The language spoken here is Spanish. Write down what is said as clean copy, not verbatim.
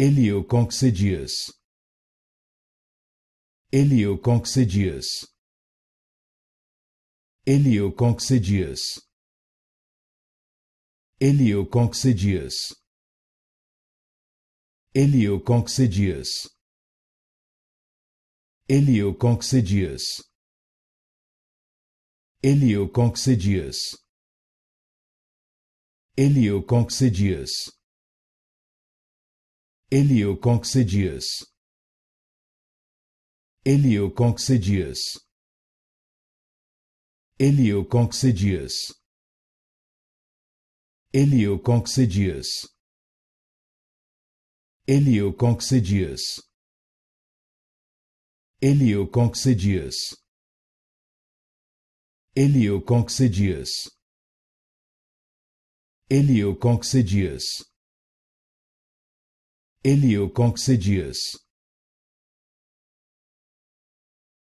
Iliococcygeus. Iliococcygeus. Iliococcygeus. Iliococcygeus. Iliococcygeus. Iliococcygeus. Iliococcygeus. Iliococcygeus. Iliococcygeus. Iliococcygeus. Iliococcygeus. Iliococcygeus. Iliococcygeus. Iliococcygeus. Iliococcygeus. Iliococcygeus. Iliococcygeus.